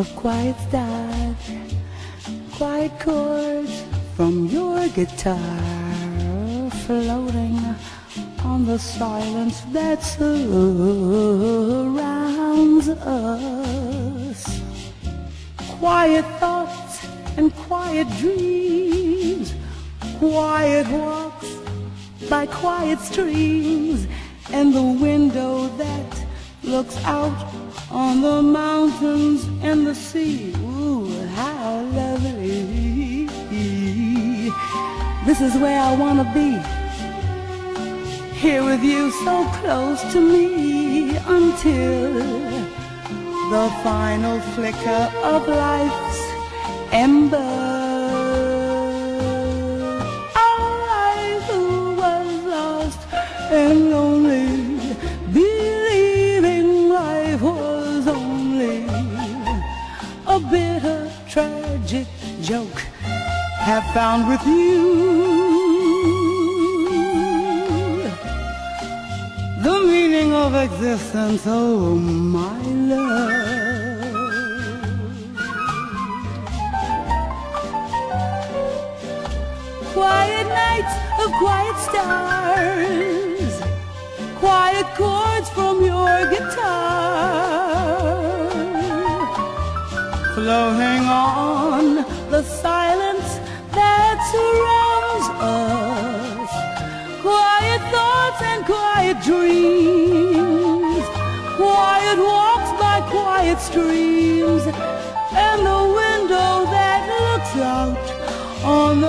of quiet stars, quiet chords from your guitar, floating on the silence that surrounds us. Quiet thoughts and quiet dreams, quiet walks by quiet streams, and the window that looks out on the mountains and the sea. Ooh, how lovely. This is where I want to be, here with you so close to me, until the final flicker of life's ember. Our life who was lost and lonely, believing life was only a bitter, tragic joke, have found with you the meaning of existence, oh my love. Quiet nights of quiet stars, quiet chords from your guitar, floating on the silence that surrounds us. Quiet thoughts and quiet dreams, quiet walks by quiet streams, and the window that looks out on the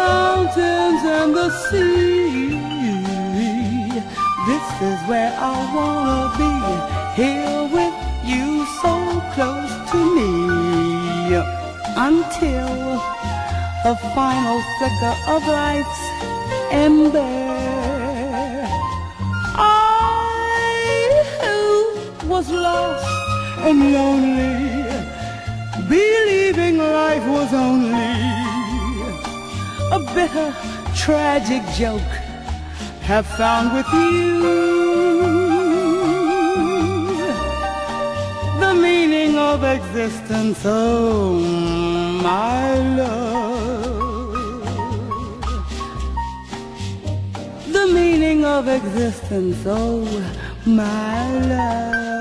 mountains and the sea. This is where I wanna be, here with you so close to me, until the final flicker of life's ember. I who was lost and lonely, believing life was only a bitter, tragic joke, have found with you the meaning of existence, oh my love. The meaning of existence, oh my love.